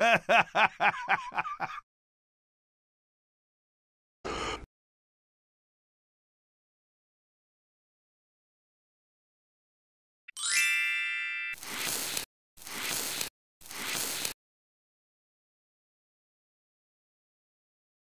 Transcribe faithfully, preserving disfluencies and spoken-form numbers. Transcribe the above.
Ha ha ha ha ha ha!